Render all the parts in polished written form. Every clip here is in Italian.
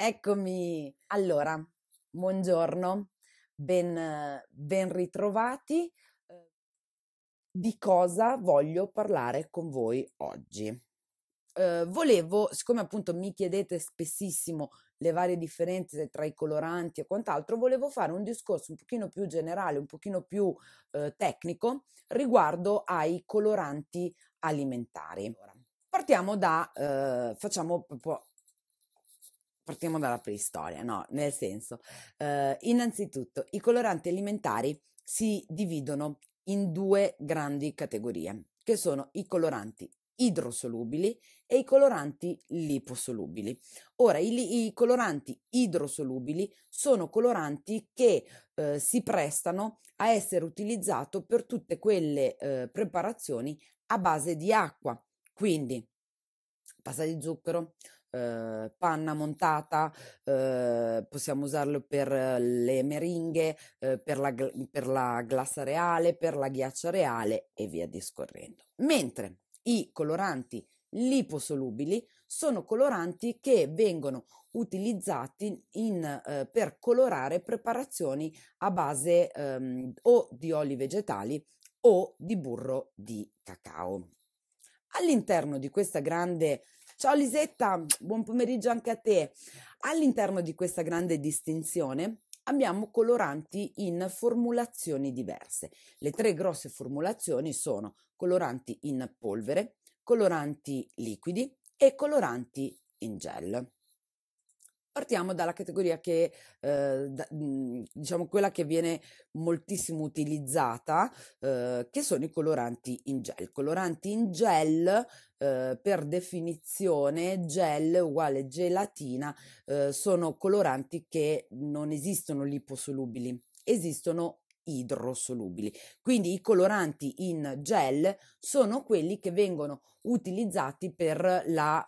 Eccomi! Allora, buongiorno, ben ritrovati. Di cosa voglio parlare con voi oggi? Siccome appunto mi chiedete spessissimo le varie differenze tra i coloranti e quant'altro, volevo fare un discorso un pochino più generale, un pochino più tecnico riguardo ai coloranti alimentari. Partiamo Partiamo dalla preistoria, no? Nel senso, innanzitutto i coloranti alimentari si dividono in due grandi categorie, che sono i coloranti idrosolubili e i coloranti liposolubili. Ora, i coloranti idrosolubili sono coloranti che si prestano a essere utilizzato per tutte quelle preparazioni a base di acqua, quindi pasta di zucchero, panna montata, possiamo usarlo per le meringhe, per la glassa reale, per la ghiaccia reale e via discorrendo. Mentre i coloranti liposolubili sono coloranti che vengono utilizzati per colorare preparazioni a base o di oli vegetali o di burro di cacao. All'interno di questa grande Ciao Lisetta, buon pomeriggio anche a te. All'interno di questa grande distinzione abbiamo coloranti in formulazioni diverse. Le tre grosse formulazioni sono coloranti in polvere, coloranti liquidi e coloranti in gel. Partiamo dalla categoria che, diciamo, quella che viene moltissimo utilizzata, che sono i coloranti in gel. Coloranti in gel, per definizione, gel uguale gelatina, sono coloranti che non esistono liposolubili, esistono idrosolubili. Quindi i coloranti in gel sono quelli che vengono utilizzati per la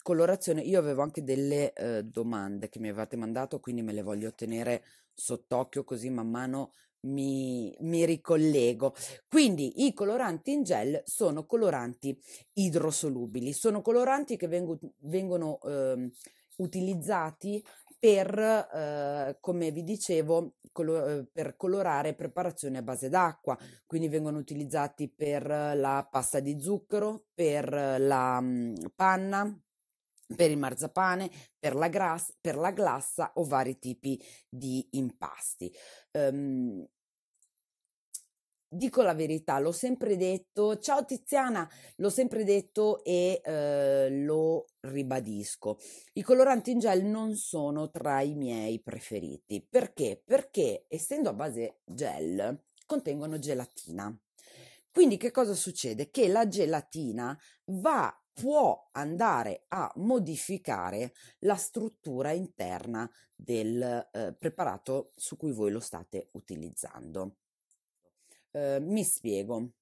colorazione. Io avevo anche delle domande che mi avevate mandato, quindi me le voglio tenere sott'occhio così man mano mi ricollego. Quindi i coloranti in gel sono coloranti idrosolubili, sono coloranti che vengono utilizzati per, come vi dicevo, per colorare preparazioni a base d'acqua, quindi vengono utilizzati per la pasta di zucchero, per la panna, per il marzapane, per la glassa o vari tipi di impasti. Dico la verità, l'ho sempre detto, ciao Tiziana, l'ho sempre detto e lo ribadisco. I coloranti in gel non sono tra i miei preferiti. Perché? Perché essendo a base gel contengono gelatina. Quindi che cosa succede? Che la gelatina può andare a modificare la struttura interna del preparato su cui voi lo state utilizzando. Mi spiego.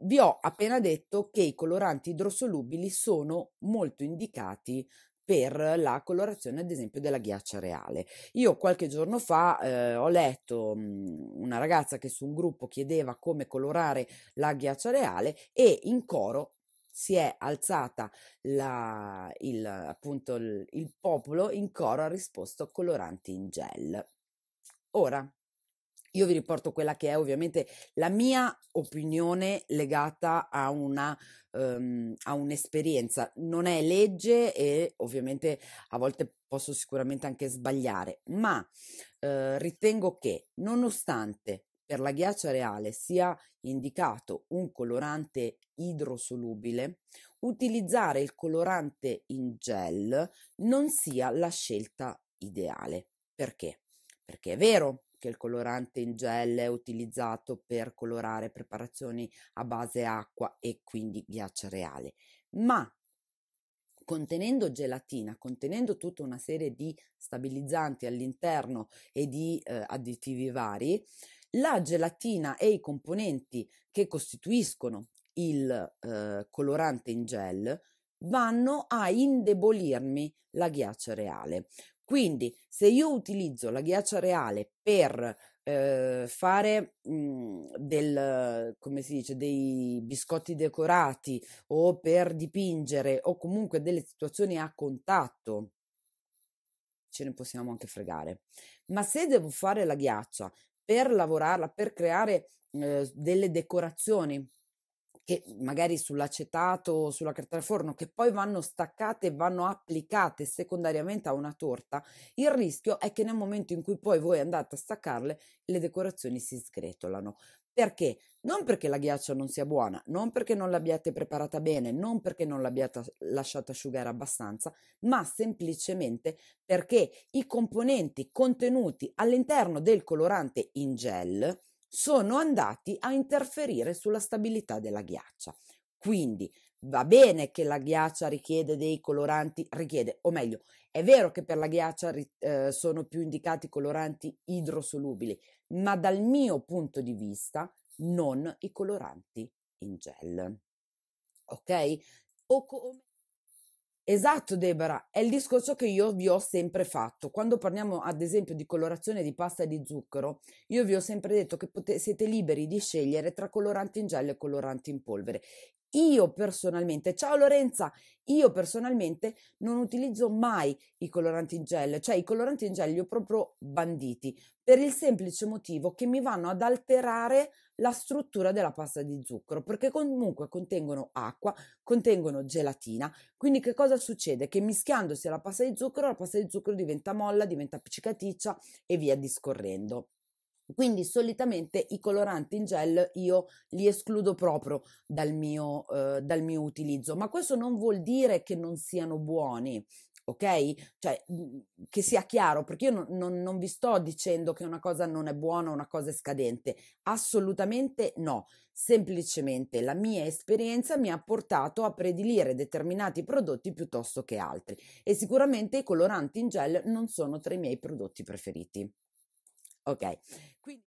Vi ho appena detto che i coloranti idrosolubili sono molto indicati per la colorazione, ad esempio, della ghiaccia reale. Io qualche giorno fa ho letto una ragazza che su un gruppo chiedeva come colorare la ghiaccia reale e in coro si è alzata il popolo, in coro ha risposto coloranti in gel. Ora, io vi riporto quella che è ovviamente la mia opinione legata a a un'esperienza. Non è legge e ovviamente a volte posso sicuramente anche sbagliare, ma ritengo che nonostante per la ghiaccia reale sia indicato un colorante idrosolubile, utilizzare il colorante in gel non sia la scelta ideale. Perché? Perché è vero che il colorante in gel è utilizzato per colorare preparazioni a base acqua e quindi ghiaccia reale, ma contenendo gelatina, contenendo tutta una serie di stabilizzanti all'interno e di additivi vari, la gelatina e i componenti che costituiscono il colorante in gel vanno a indebolirmi la ghiaccia reale. Quindi se io utilizzo la ghiaccia reale per fare dei biscotti decorati o per dipingere o comunque delle situazioni a contatto ce ne possiamo anche fregare. Ma se devo fare la ghiaccia per lavorarla, per creare delle decorazioni che magari sull'acetato o sulla carta da forno, che poi vanno staccate e vanno applicate secondariamente a una torta, il rischio è che nel momento in cui poi voi andate a staccarle, le decorazioni si sgretolano. Perché? Non perché la ghiaccia non sia buona, non perché non l'abbiate preparata bene, non perché non l'abbiate lasciata asciugare abbastanza, ma semplicemente perché i componenti contenuti all'interno del colorante in gel sono andati a interferire sulla stabilità della ghiaccia. Quindi va bene che la ghiaccia richiede dei coloranti, è vero che per la ghiaccia sono più indicati coloranti idrosolubili, ma dal mio punto di vista non i coloranti in gel. Ok? Esatto Deborah, è il discorso che io vi ho sempre fatto. Quando parliamo ad esempio di colorazione di pasta e di zucchero, io vi ho sempre detto che siete liberi di scegliere tra coloranti in gel e coloranti in polvere. Io personalmente, ciao Lorenza, io personalmente non utilizzo mai i coloranti in gel, cioè i coloranti in gel li ho proprio banditi, per il semplice motivo che mi vanno ad alterare la struttura della pasta di zucchero, perché comunque contengono acqua, contengono gelatina, quindi che cosa succede? Che mischiandosi alla pasta di zucchero, la pasta di zucchero diventa molla, diventa appiccicaticcia e via discorrendo. Quindi solitamente i coloranti in gel io li escludo proprio dal mio utilizzo, ma questo non vuol dire che non siano buoni, ok? Cioè che sia chiaro, perché io non vi sto dicendo che una cosa non è buona, una cosa è scadente, assolutamente no, semplicemente la mia esperienza mi ha portato a predilire determinati prodotti piuttosto che altri e sicuramente i coloranti in gel non sono tra i miei prodotti preferiti. Ok, quindi